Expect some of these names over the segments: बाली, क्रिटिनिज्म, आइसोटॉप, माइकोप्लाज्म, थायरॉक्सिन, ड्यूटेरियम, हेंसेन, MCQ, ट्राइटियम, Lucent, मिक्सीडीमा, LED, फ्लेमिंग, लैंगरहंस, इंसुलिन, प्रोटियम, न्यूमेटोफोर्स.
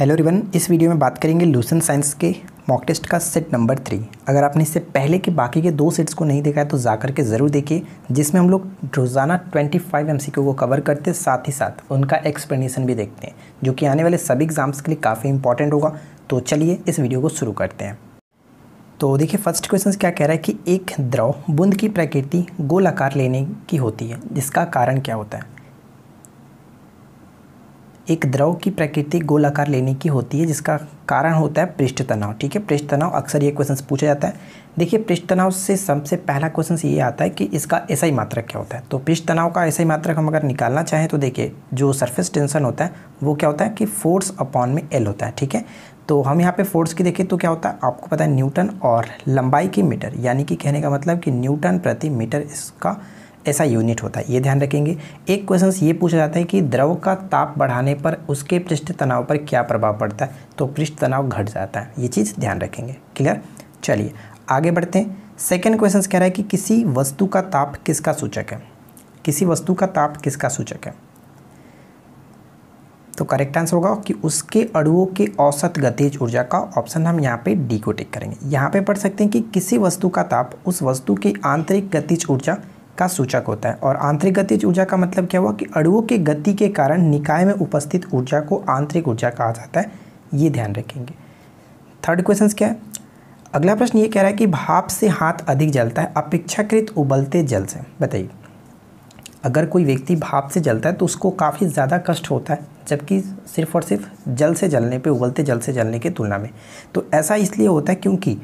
Hello everyone, इस video में बात करेंगे लूसेंट साइंस के मॉक टेस्ट का सेट नंबर 3। अगर आपने इससे पहले के बाकी के 2 सेट्स को नहीं देखा है तो जाकर के ज़रूर देखिए, जिसमें हम लोग रोज़ाना 25 MCQ को कवर करते हैं, साथ ही साथ उनका एक्सप्लेनेशन भी देखते हैं, जो कि आने वाले सभी एग्जाम्स के लिए काफ़ी इंपॉर्टेंट होगा। तो चलिए इस वीडियो को शुरू करते हैं। तो देखिए, फर्स्ट क्वेश्चन क्या कह रहा है कि एक द्रव बूंद की प्रकृति गोल आकार लेने की होती है, जिसका कारण क्या होता है। एक द्रव की प्रकृति गोल आकार लेने की होती है, जिसका कारण होता है पृष्ठ तनाव। ठीक है, पृष्ठ तनाव अक्सर ये क्वेश्चन पूछा जाता है। देखिए, पृष्ठ तनाव से सबसे पहला क्वेश्चन ये आता है कि इसका एसआई मात्रक क्या होता है। तो पृष्ठ तनाव का एसआई मात्रक हम अगर निकालना चाहें तो देखिए, जो सरफेस टेंशन होता है वो क्या होता है कि फोर्स अपॉन में एल होता है। ठीक है, तो हम यहाँ पे फोर्स की देखें तो क्या होता है, आपको पता है न्यूटन, और लंबाई की मीटर, यानी कि कहने का मतलब कि न्यूटन प्रति मीटर इसका ऐसा यूनिट होता है, ये ध्यान रखेंगे। एक क्वेश्चन ये पूछा जाता है कि द्रव का ताप बढ़ाने पर उसके पृष्ठ तनाव पर क्या प्रभाव पड़ता है, तो पृष्ठ तनाव घट जाता है, ये चीज़ ध्यान रखेंगे। क्लियर, चलिए आगे बढ़ते हैं। सेकंड क्वेश्चन कह रहा है कि किसी वस्तु का ताप किसका सूचक है। किसी वस्तु का ताप किसका सूचक है, तो करेक्ट आंसर होगा कि उसके अणुओं के औसत गतिज ऊर्जा का। ऑप्शन हम यहाँ पे डी को टिक करेंगे। यहाँ पे पढ़ सकते हैं कि किसी वस्तु का ताप उस वस्तु की आंतरिक गतिज ऊर्जा का सूचक होता है, और आंतरिक गतिज ऊर्जा का मतलब क्या हुआ कि अणुओं की गति के कारण निकाय में उपस्थित ऊर्जा को आंतरिक ऊर्जा कहा जाता है, ये ध्यान रखेंगे। थर्ड क्वेश्चन क्या है, अगला प्रश्न ये कह रहा है कि भाप से हाथ अधिक जलता है अपेक्षाकृत उबलते जल से। बताइए, अगर कोई व्यक्ति भाप से जलता है तो उसको काफ़ी ज़्यादा कष्ट होता है, जबकि सिर्फ और सिर्फ जल से जलने पे, उबलते जल से जलने की तुलना में। तो ऐसा इसलिए होता है क्योंकि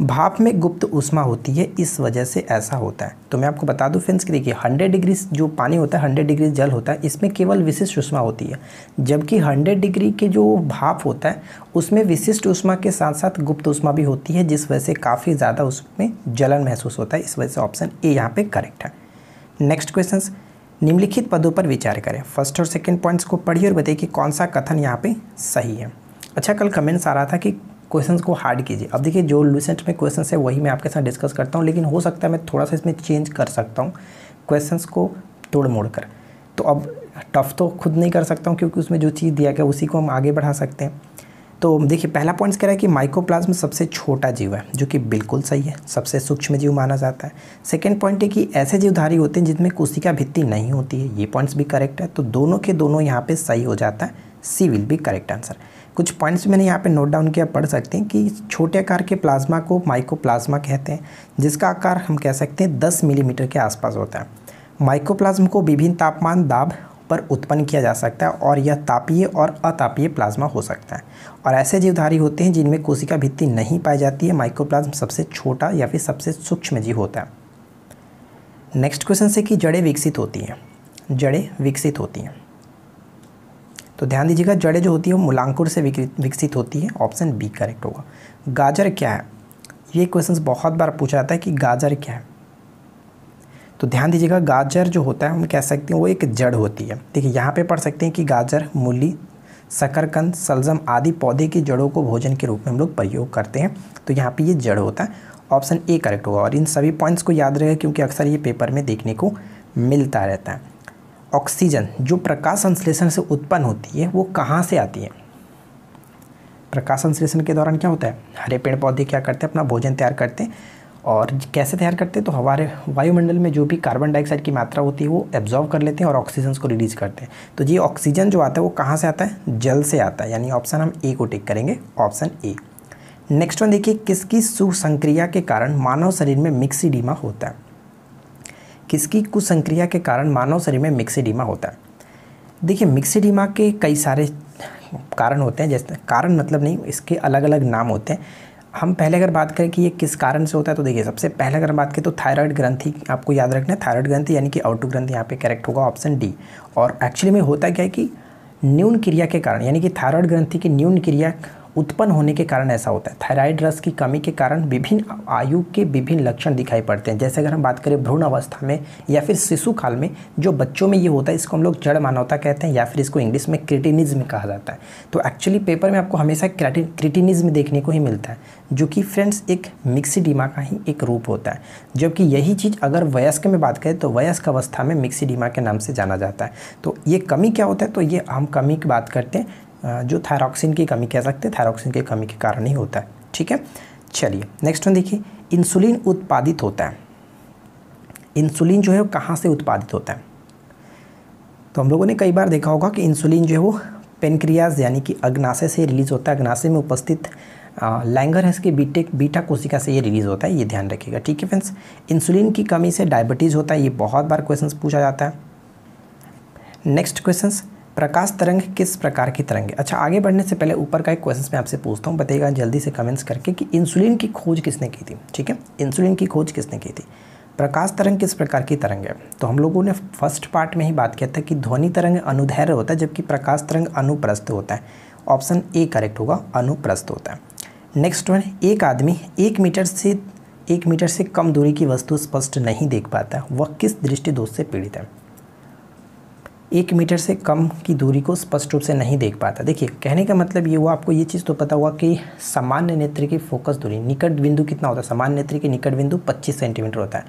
भाप में गुप्त ऊष्मा होती है, इस वजह से ऐसा होता है। तो मैं आपको बता दूं फ्रेंड्स कि देखिए, 100 डिग्री जो पानी होता है, 100 डिग्री जल होता है, इसमें केवल विशिष्ट ऊष्मा होती है, जबकि 100 डिग्री के जो भाप होता है उसमें विशिष्ट ऊष्मा के साथ साथ गुप्त ऊष्मा भी होती है, जिस वजह से काफ़ी ज़्यादा उसमें जलन महसूस होता है। इस वजह से ऑप्शन ए यहाँ पर करेक्ट है। नेक्स्ट क्वेश्चन, निम्नलिखित पदों पर विचार करें। फर्स्ट और सेकंड पॉइंट्स को पढ़िए और बताइए कि कौन सा कथन यहाँ पे सही है। अच्छा, कल कमेंट्स आ रहा था कि क्वेश्चंस को हार्ड कीजिए। अब देखिए, जो लूसेंट में क्वेश्चंस है वही मैं आपके साथ डिस्कस करता हूँ, लेकिन हो सकता है मैं थोड़ा सा इसमें चेंज कर सकता हूँ क्वेश्चंस को तोड़ मोड़ कर। तो अब टफ तो खुद नहीं कर सकता हूँ, क्योंकि उसमें जो चीज़ दिया गया उसी को हम आगे बढ़ा सकते हैं। तो देखिए, पहला पॉइंट्स कह रहा है कि माइकोप्लाज्म सबसे छोटा जीव है, जो कि बिल्कुल सही है, सबसे सूक्ष्म जीव माना जाता है। सेकंड पॉइंट है कि ऐसे जीवधारी होते हैं जिनमें कोशिका भित्ति नहीं होती है, ये पॉइंट्स भी करेक्ट है। तो दोनों के दोनों यहाँ पे सही हो जाता है, C will be correct answer. कुछ पॉइंट्स मैंने यहाँ पे नोट डाउन किया, पढ़ सकते हैं कि छोटे आकार के प्लाज्मा को माइकोप्लाज्मा कहते हैं, जिसका आकार हम कह सकते हैं 10 मिलीमीटर के आसपास होता है। माइकोप्लाज्म को विभिन्न तापमान, दाब पर उत्पन्न किया जा सकता है, और यह तापीय और अतापीय प्लाज्मा हो सकता है, और ऐसे जीवधारी होते हैं जिनमें कोशिका भित्ति नहीं पाई जाती है। माइकोप्लाज्म सबसे छोटा या फिर सबसे सूक्ष्म जीव होता है। नेक्स्ट क्वेश्चन है कि जड़ें विकसित होती हैं। जड़ें विकसित होती हैं, तो ध्यान दीजिएगा, जड़ें जो होती है वो मूलांकुर से विकसित होती है, ऑप्शन बी करेक्ट होगा। गाजर क्या है, ये क्वेश्चन बहुत बार पूछा जाता है कि गाजर क्या है। तो ध्यान दीजिएगा, गाजर जो होता है हम कह सकते हैं वो एक जड़ होती है। देखिए, यहाँ पे पढ़ सकते हैं कि गाजर, मूली, शकरकंद, सलजम आदि पौधे की जड़ों को भोजन के रूप में हम लोग प्रयोग करते हैं, तो यहाँ पे ये जड़ होता है, ऑप्शन ए करेक्ट होगा। और इन सभी पॉइंट्स को याद रखें, क्योंकि अक्सर ये पेपर में देखने को मिलता रहता है। ऑक्सीजन जो प्रकाश संश्लेषण से उत्पन्न होती है वो कहाँ से आती है। प्रकाश संश्लेषण के दौरान क्या होता है, हरे पेड़ पौधे क्या करते हैं, अपना भोजन तैयार करते हैं, और कैसे तैयार करते हैं, तो हमारे वायुमंडल में जो भी कार्बन डाइऑक्साइड की मात्रा होती है वो एब्जॉर्व कर लेते हैं और ऑक्सीजन को रिलीज करते हैं। तो ये ऑक्सीजन जो आता है वो कहाँ से आता है, जल से आता है, यानी ऑप्शन हम ए को टिक करेंगे, ऑप्शन ए। नेक्स्ट वन देखिए, किसकी सुसंक्रिया के कारण मानव शरीर में मिक्सीडीमा होता है। किसकी कुसंक्रिया के कारण मानव शरीर में मिक्सीडीमा होता है। देखिए, मिक्सीडीमा के कई सारे कारण होते हैं, जैसे कारण मतलब नहीं, इसके अलग अलग नाम होते हैं। हम पहले अगर बात करें कि ये किस कारण से होता है, तो देखिए, सबसे पहले अगर बात करें तो थायराइड ग्रंथि आपको याद रखना है, थायराइड ग्रंथि यानी कि आउटू ग्रंथि यहाँ पे करेक्ट होगा, ऑप्शन डी। और एक्चुअली में होता क्या है कि न्यून क्रिया के कारण, यानी कि थायराइड ग्रंथि की न्यून क्रिया उत्पन्न होने के कारण ऐसा होता है। थायराइड रस की कमी के कारण विभिन्न आयु के विभिन्न लक्षण दिखाई पड़ते हैं, जैसे अगर हम बात करें भ्रूण अवस्था में या फिर शिशु काल में जो बच्चों में ये होता है, इसको हम लोग जड़ मानवता कहते हैं, या फिर इसको इंग्लिश में क्रिटिनिज्म कहा जाता है। तो एक्चुअली पेपर में आपको हमेशा क्रिटिनिज्म देखने को ही मिलता है, जो कि फ्रेंड्स एक मिक्सीडीमा का ही एक रूप होता है। जबकि यही चीज़ अगर वयस्क में बात करें तो वयस्क अवस्था में मिक्सीडीमा के नाम से जाना जाता है। तो ये कमी क्या होता है, तो ये हम कमी की बात करते हैं जो थायरॉक्सिन की कमी कह सकते हैं, थायरॉक्सिन की कमी के कारण ही होता है। ठीक है, चलिए नेक्स्ट वन देखिए, इंसुलिन उत्पादित होता है। इंसुलिन जो है वो कहाँ से उत्पादित होता है? तो हम लोगों ने कई बार देखा होगा कि इंसुलिन जो है वो पेनक्रियाज यानी कि अग्नाशय से रिलीज़ होता है। अग्नाशय में उपस्थित लैंगरहंस के बीटा कोशिका से ये रिलीज़ होता है, ये ध्यान रखिएगा। ठीक है फ्रेंड्स, इंसुलिन की कमी से डायबिटीज़ होता है, ये बहुत बार क्वेश्चंस पूछा जाता है। नेक्स्ट क्वेश्चंस, प्रकाश तरंग किस प्रकार की तरंग है? अच्छा, आगे बढ़ने से पहले ऊपर का एक क्वेश्चन मैं आपसे पूछता हूँ, बताइएगा जल्दी से कमेंट्स करके कि इंसुलिन की खोज किसने की थी। ठीक है, इंसुलिन की खोज किसने की थी? प्रकाश तरंग किस प्रकार की तरंग है? तो हम लोगों ने फर्स्ट पार्ट में ही बात किया था कि ध्वनि तरंग अनुदैर्घ्य होता है जबकि प्रकाश तरंग अनुप्रस्थ होता है। ऑप्शन ए करेक्ट होगा, अनुप्रस्थ होता है। नेक्स्ट वन, एक आदमी 1 मीटर से कम दूरी की वस्तु स्पष्ट नहीं देख पाता, वह किस दृष्टि दोष से पीड़ित है? 1 मीटर से कम की दूरी को स्पष्ट रूप से नहीं देख पाता। देखिए, कहने का मतलब ये हुआ, आपको ये चीज़ तो पता हुआ कि सामान्य नेत्र की फोकस दूरी, निकट बिंदु कितना होता है? सामान्य नेत्र की निकट बिंदु 25 सेंटीमीटर होता है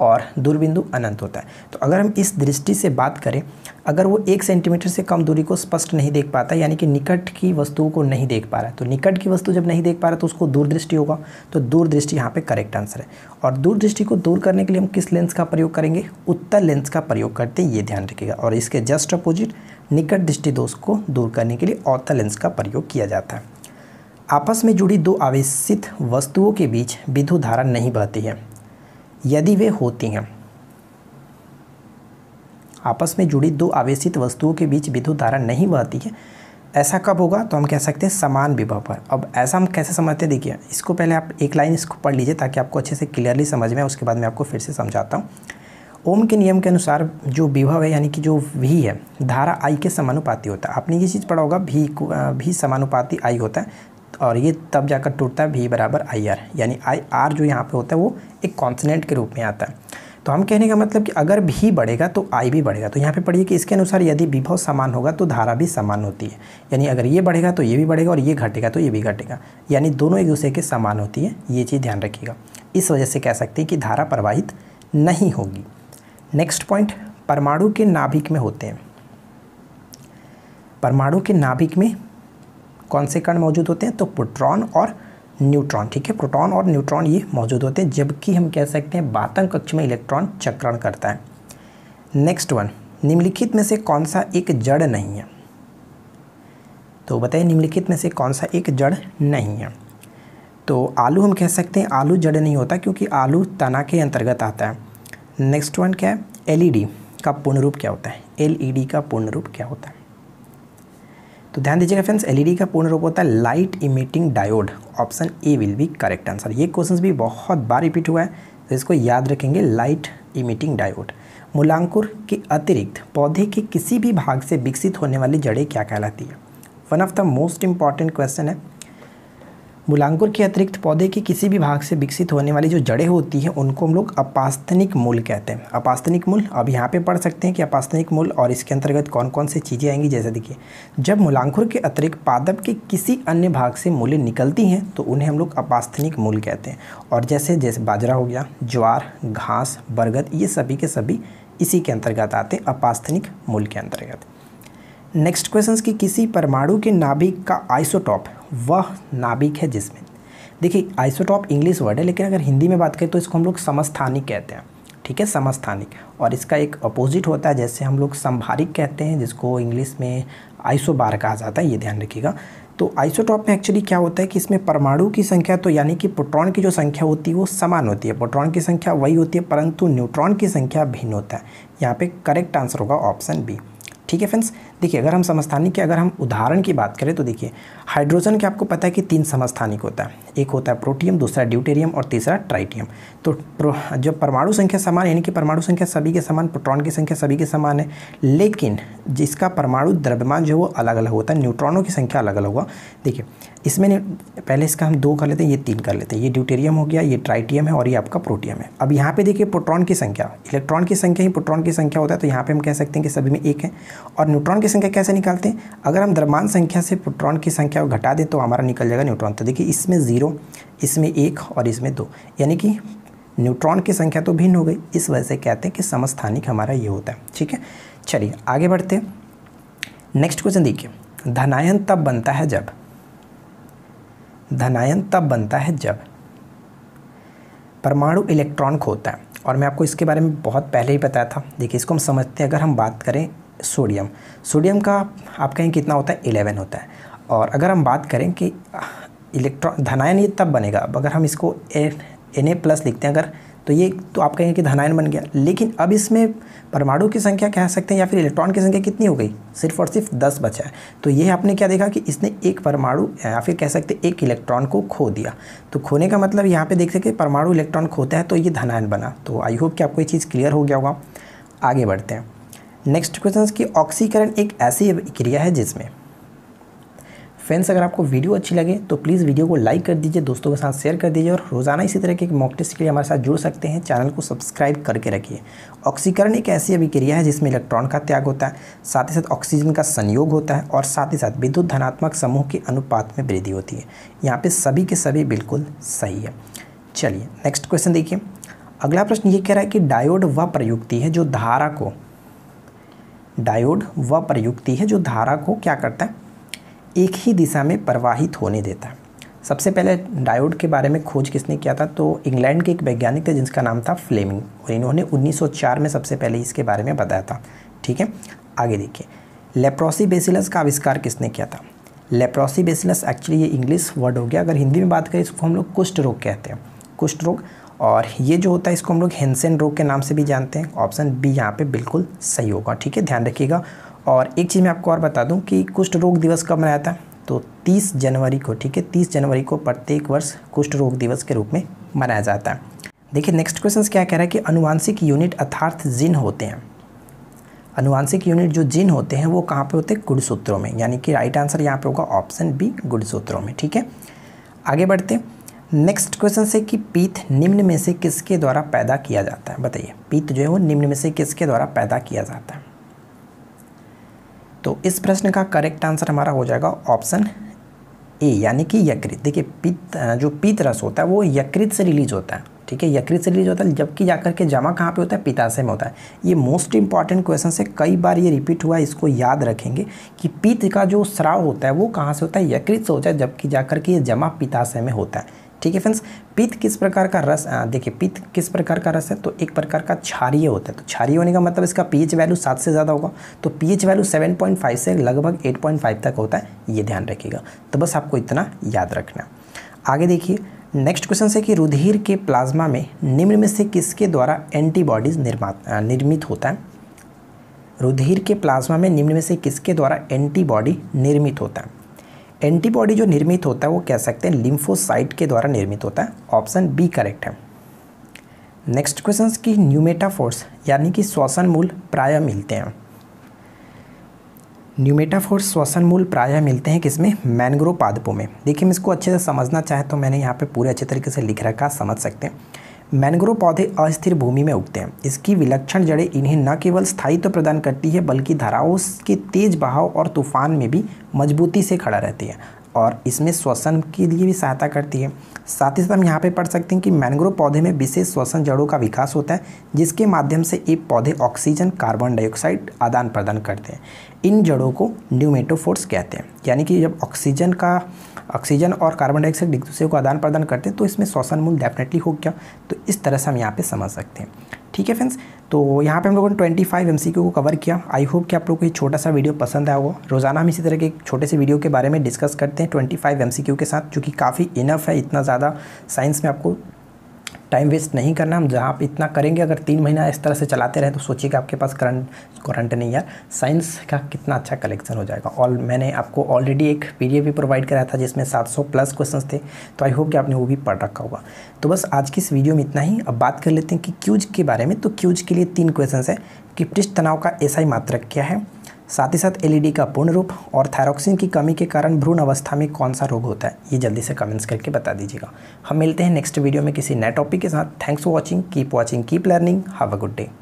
और दूर बिंदु अनंत होता है। तो अगर हम इस दृष्टि से बात करें, अगर वो 1 सेंटीमीटर से कम दूरी को स्पष्ट नहीं देख पाता यानी कि निकट की वस्तुओं को नहीं देख पा रहा है, तो निकट की वस्तु जब नहीं देख पा रहा तो उसको दूरदृष्टि होगा। तो दूरदृष्टि यहाँ पे करेक्ट आंसर है। और दूरदृष्टि को दूर करने के लिए हम किस लेंस का प्रयोग करेंगे? उत्तल लेंस का प्रयोग करते हैं, ये ध्यान रखिएगा। और इसके जस्ट अपोजिट निकट दृष्टि दोष को दूर करने के लिए अवतल लेंस का प्रयोग किया जाता है। आपस में जुड़ी दो आवेशित वस्तुओं के बीच विद्युत धारा नहीं बहती है यदि वे होती हैं। आपस में जुड़ी दो आवेशित वस्तुओं के बीच विद्युत धारा नहीं बहती है, ऐसा कब होगा? तो हम कह सकते हैं समान विभव पर। अब ऐसा हम कैसे समझते हैं? देखिए, इसको पहले आप एक लाइन इसको पढ़ लीजिए ताकि आपको अच्छे से क्लियरली समझ में, उसके बाद मैं आपको फिर से समझाता हूँ। ओम के नियम के अनुसार जो विभव है यानी कि जो वी है, धारा आई के समानुपाती होता है। आपने ये चीज़ पढ़ा होगा, वी समानुपाती आई होता है और ये तब जाकर टूटता है वी बराबर आई आर, यानी आई आर जो यहाँ पे होता है वो एक कॉन्सनेंट के रूप में आता है। तो हम कहने का मतलब कि अगर भी बढ़ेगा तो आई भी बढ़ेगा। तो यहाँ पे पढ़िए कि इसके अनुसार यदि विभव समान होगा तो धारा भी समान होती है, यानी अगर ये बढ़ेगा तो ये भी बढ़ेगा और ये घटेगा तो ये भी घटेगा, यानी दोनों एक दूसरे के समान होती है। ये चीज़ ध्यान रखिएगा, इस वजह से कह सकते हैं कि धारा प्रवाहित नहीं होगी। नेक्स्ट पॉइंट, परमाणु के नाभिक में होते हैं। परमाणु के नाभिक में कौन से कण मौजूद होते हैं? तो प्रोटॉन और न्यूट्रॉन। ठीक है, प्रोटॉन और न्यूट्रॉन ये मौजूद होते हैं, जबकि हम कह सकते हैं वातन कक्ष में इलेक्ट्रॉन चक्रण करता है। नेक्स्ट वन, निम्नलिखित में से कौन सा एक जड़ नहीं है? तो बताइए निम्नलिखित में से कौन सा एक जड़ नहीं है? तो आलू हम कह सकते हैं, आलू जड़ नहीं होता क्योंकि आलू तना के अंतर्गत आता है। नेक्स्ट वन क्या है? एलईडी का पूर्ण रूप क्या होता है? एलईडी का पूर्ण रूप क्या होता है? तो ध्यान दीजिएगा फ्रेंड्स, एलईडी का पूर्ण रूप होता है light emitting diode. Option A will be correct answer. ये क्वेश्चन भी बहुत बार रिपीट हुआ है तो इसको याद रखेंगे, लाइट इमिटिंग डायोड। मूलांकुर के अतिरिक्त पौधे के किसी भी भाग से विकसित होने वाली जड़ें क्या कहलाती है? One of the most important question है। मूलांकुर के अतिरिक्त पौधे के किसी भी भाग से विकसित होने वाली जो जड़ें होती हैं उनको हम लोग अपास्तनिक मूल कहते हैं। अपास्तनिक मूल, अब यहाँ पे पढ़ सकते हैं कि अपास्तनिक मूल और इसके अंतर्गत कौन कौन सी चीज़ें आएंगी। जैसे देखिए, जब मूलांकुर के अतिरिक्त पादप के किसी अन्य भाग से मूलें निकलती हैं तो उन्हें हम लोग अपास्तनिक मूल कहते हैं। और जैसे जैसे बाजरा हो गया, ज्वार, घास, बरगद, ये सभी के सभी इसी के अंतर्गत आते हैं, अपास्तनिक मूल के अंतर्गत। नेक्स्ट क्वेश्चन कि किसी परमाणु के नाभिक का आइसोटॉप वह नाभिक है जिसमें, देखिए आइसोटॉप इंग्लिश वर्ड है लेकिन अगर हिंदी में बात करें तो इसको हम लोग समस्थानिक कहते हैं। ठीक है, समस्थानिक। और इसका एक अपोजिट होता है, जैसे हम लोग समभारिक कहते हैं जिसको इंग्लिश में आइसोबार कहा जाता है, ये ध्यान रखिएगा। तो आइसोटॉप में एक्चुअली क्या होता है कि इसमें परमाणु की संख्या तो यानी कि प्रोटॉन की जो संख्या होती है वो समान होती है, प्रोटॉन की संख्या वही होती है, परंतु न्यूट्रॉन की संख्या भिन्न होता है। यहाँ पे करेक्ट आंसर होगा ऑप्शन बी। ठीक है फ्रेंड्स, देखिए अगर हम समस्थानिक के अगर हम उदाहरण की बात करें तो देखिए, हाइड्रोजन के आपको पता है कि 3 समस्थानिक होता है, एक होता है प्रोटियम, दूसरा ड्यूटेरियम और तीसरा ट्राइटियम। तो जब परमाणु संख्या समान यानी कि परमाणु संख्या सभी के समान, प्रोटॉन की संख्या सभी के समान है, लेकिन जिसका परमाणु द्रव्यमान जो वो अलग अलग होता है, न्यूट्रॉनों की संख्या अलग अलग होगा। देखिए इसमें पहले इसका हम 2 कर लेते हैं, ये 3 कर लेते हैं, ये ड्यूटेरियम हो गया, ये ट्राइटियम है और ये आपका प्रोटियम है। अब यहाँ पे देखिए प्रोटॉन की संख्या, इलेक्ट्रॉन की संख्या ही प्रोटॉन की संख्या होता है, तो यहाँ पे हम कह सकते हैं कि सभी में 1 है। और न्यूट्रॉन की संख्या कैसे निकालते हैं? अगर हम द्रव्यमान संख्या से प्रोटॉन की संख्या को घटा दें तो हमारा निकल जाएगा न्यूट्रॉन। तो देखिए इसमें 0, इसमें 1 और इसमें 2, यानी कि न्यूट्रॉन की संख्या तो भिन्न हो गई, इस वजह से कहते हैं कि समस्थानिक हमारा ये होता है। ठीक है, चलिए आगे बढ़ते हैं। नेक्स्ट क्वेश्चन देखिए, धनायन तब बनता है जब, धनायन तब बनता है जब परमाणु इलेक्ट्रॉन खोता है। और मैं आपको इसके बारे में बहुत पहले ही बताया था। देखिए इसको हम समझते हैं। अगर हम बात करें सोडियम, सोडियम का आप कहें कितना होता है, 11 होता है। और अगर हम बात करें कि इलेक्ट्रॉन धनायन ये तब बनेगा, अगर हम इसको Na+ लिखते हैं अगर, तो ये तो आप कहेंगे कि धनायन बन गया। लेकिन अब इसमें परमाणु की संख्या कह सकते हैं या फिर इलेक्ट्रॉन की संख्या कितनी हो गई, सिर्फ और सिर्फ 10 बचा है। तो ये आपने क्या देखा कि इसने एक परमाणु या फिर कह सकते हैं एक इलेक्ट्रॉन को खो दिया। तो खोने का मतलब यहाँ पे देख सकते हैं परमाणु इलेक्ट्रॉन खोता है तो ये धनायन बना। तो आई होप कि आपको ये चीज़ क्लियर हो गया होगा। आगे बढ़ते हैं नेक्स्ट क्वेश्चन की। ऑक्सीकरण एक ऐसी क्रिया है जिसमें, फ्रेंड्स अगर आपको वीडियो अच्छी लगे तो प्लीज़ वीडियो को लाइक कर दीजिए, दोस्तों के साथ शेयर कर दीजिए और रोज़ाना इसी तरह के एक मॉक टेस्ट के लिए हमारे साथ जुड़ सकते हैं। चैनल को सब्सक्राइब करके रखिए। ऑक्सीकरण एक ऐसी अभिक्रिया है जिसमें इलेक्ट्रॉन का त्याग होता है, साथ ही साथ ऑक्सीजन का संयोग होता है और साथ ही साथ विद्युत धनात्मक समूह के अनुपात में वृद्धि होती है। यहाँ पर सभी के सभी बिल्कुल सही है। चलिए नेक्स्ट क्वेश्चन देखिए। अगला प्रश्न ये कह रहा है कि डायोड वह प्रयुक्ति है जो धारा को, डायोड वह प्रयुक्ति है जो धारा को क्या करता है, एक ही दिशा में प्रवाहित होने देता है। सबसे पहले डायोड के बारे में खोज किसने किया था, तो इंग्लैंड के एक वैज्ञानिक थे जिनका नाम था फ्लेमिंग, और इन्होंने 1904 में सबसे पहले इसके बारे में बताया था। ठीक है, आगे देखिए। लेप्रोसी बेसिलस का आविष्कार किसने किया था। लेप्रोसी बेसिलस एक्चुअली ये इंग्लिश वर्ड हो गया, अगर हिंदी में बात करें इसको हम लोग कुष्ठ रोग कहते हैं, कुष्ठ रोग। और ये जो होता है इसको हम लोग हेंसेन रोग के नाम से भी जानते हैं। ऑप्शन बी यहाँ पे बिल्कुल सही होगा। ठीक है, ध्यान रखिएगा। और एक चीज़ मैं आपको और बता दूं कि कुष्ठ रोग दिवस कब मनाया था, तो 30 जनवरी को। ठीक है, 30 जनवरी को प्रत्येक वर्ष कुष्ठ रोग दिवस के रूप में मनाया जाता है। देखिए नेक्स्ट क्वेश्चन क्या कह रहा है कि अनुवांशिक यूनिट अर्थात जीन होते हैं, अनुवांशिक यूनिट जो जीन होते हैं वो कहाँ पे होते हैं, गुणसूत्रों में। यानी कि राइट आंसर यहाँ पर होगा ऑप्शन बी, गुणसूत्रों में। ठीक है, आगे बढ़ते हैं। नेक्स्ट क्वेश्चन है कि पीत निम्न में से किसके द्वारा पैदा किया जाता है, बताइए। पीत जो है वो निम्न में से किसके द्वारा पैदा किया जाता है। तो इस प्रश्न का करेक्ट आंसर हमारा हो जाएगा ऑप्शन ए, यानी कि यकृत। देखिए पीत जो पीत रस होता है वो यकृत से रिलीज होता है। ठीक है, यकृत से रिलीज होता है, जबकि जाकर के जमा कहाँ पे होता है, पित्ताशय में होता है। ये मोस्ट इंपॉर्टेंट क्वेश्चन से कई बार ये रिपीट हुआ है, इसको याद रखेंगे कि पीत का जो स्राव होता है वो कहाँ से होता है, यकृत से होता है, जबकि जाकर के ये जमा पित्ताशय में होता है। ठीक है फ्रेंड्स, पित्त किस प्रकार का रस, देखिए पित्त किस प्रकार का रस है, तो एक प्रकार का क्षारीय होता है। तो क्षारीय होने का मतलब इसका पीएच वैल्यू 7 से ज़्यादा होगा। तो पीएच वैल्यू 7.5 से लगभग 8.5 तक होता है, ये ध्यान रखिएगा। तो बस आपको इतना याद रखना। आगे देखिए नेक्स्ट क्वेश्चन है कि रुधिर के प्लाज्मा में निम्न में से किसके द्वारा एंटीबॉडीज़ निर्मित होता है। रुधिर के प्लाज्मा में निम्न में से किसके द्वारा एंटीबॉडी निर्मित होता है। एंटीबॉडी जो निर्मित होता है वो कह सकते हैं लिम्फोसाइट के द्वारा निर्मित होता है। ऑप्शन बी करेक्ट है। नेक्स्ट क्वेश्चन की न्यूमेटाफोर्स यानी कि श्वसन मूल प्रायः मिलते हैं, न्यूमेटाफोर्स श्वसन मूल प्रायः मिलते हैं किसमें, मैनग्रोव पादपों में। देखिए मैं इसको अच्छे से समझना चाहे तो मैंने यहाँ पे पूरे अच्छे तरीके से लिख रखा, समझ सकते हैं। मैनग्रोव पौधे अस्थिर भूमि में उगते हैं। इसकी विलक्षण जड़ें इन्हें न केवल स्थायित्व प्रदान करती है बल्कि धाराओं के तेज बहाव और तूफान में भी मजबूती से खड़ा रहती है और इसमें श्वसन के लिए भी सहायता करती है। साथ ही साथ हम यहाँ पे पढ़ सकते हैं कि मैनग्रोव पौधे में विशेष श्वसन जड़ों का विकास होता है जिसके माध्यम से ये पौधे ऑक्सीजन कार्बन डाइऑक्साइड आदान प्रदान करते हैं। इन जड़ों को न्यूमेटोफोर्स कहते हैं। यानी कि जब ऑक्सीजन और कार्बन डाइऑक्साइड एक दूसरे को आदान प्रदान करते हैं तो इसमें श्वसन मूल डेफिनेटली हो गया। तो इस तरह से हम यहाँ पर समझ सकते हैं। ठीक है फ्रेंड्स, तो यहाँ पे हम लोगों ने 25 MCQ को कवर किया। आई होप कि आप लोगों को ये छोटा सा वीडियो पसंद आया होगा। रोज़ाना हम इसी तरह के एक छोटे से वीडियो के बारे में डिस्कस करते हैं 25 MCQ के साथ, जो कि काफ़ी इनफ है। इतना ज़्यादा साइंस में आपको टाइम वेस्ट नहीं करना। हम जहाँ आप इतना करेंगे, अगर 3 महीना इस तरह से चलाते रहे तो सोचिए कि आपके पास करंट नहीं यार, साइंस का कितना अच्छा कलेक्शन हो जाएगा। और मैंने आपको ऑलरेडी एक PDF भी प्रोवाइड कराया था जिसमें 700+ क्वेश्चंस थे, तो आई होप कि आपने वो भी पढ़ रखा होगा। तो बस आज की इस वीडियो में इतना ही। अब बात कर लेते हैं कि क्यूज के बारे में। तो क्यूज के लिए 3 क्वेश्चन है कि पृष्ठ तनाव का SI मात्रक क्या है, साथ ही साथ LED का पूर्ण रूप, और थायरोक्सिन की कमी के कारण भ्रूण अवस्था में कौन सा रोग होता है। ये जल्दी से कमेंट्स करके बता दीजिएगा। हम मिलते हैं नेक्स्ट वीडियो में किसी नए टॉपिक के साथ। Thanks for watching, keep learning, have a good day.